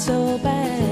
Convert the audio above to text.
so bad.